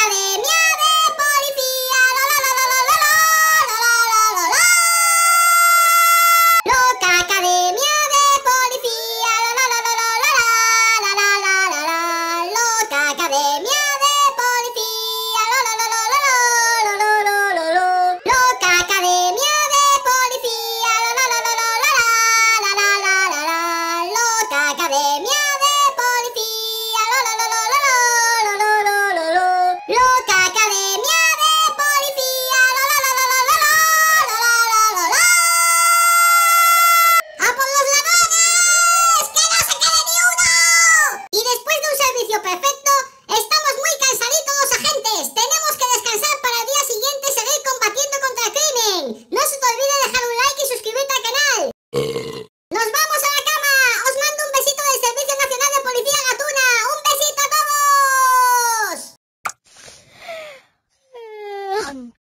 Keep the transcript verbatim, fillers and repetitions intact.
l'Accademia de Polizia, la la la la la la la la la. Loca Accademia de Polizia, la la la la la la la la la la. Loca Accademia de Polizia, la la la la la la la la la. Loca Accademia de Polizia, la la la la la la la la la la. Loca Accademia de Polizia, la la la la la la. Perfecto, estamos muy cansaditos los agentes, tenemos que descansar para el día siguiente seguir combatiendo contra el crimen. No se te olvide dejar un like y suscribirte al canal. Nos vamos a la cama, os mando un besito del Servicio Nacional de Policía Gatuna, un besito a todos.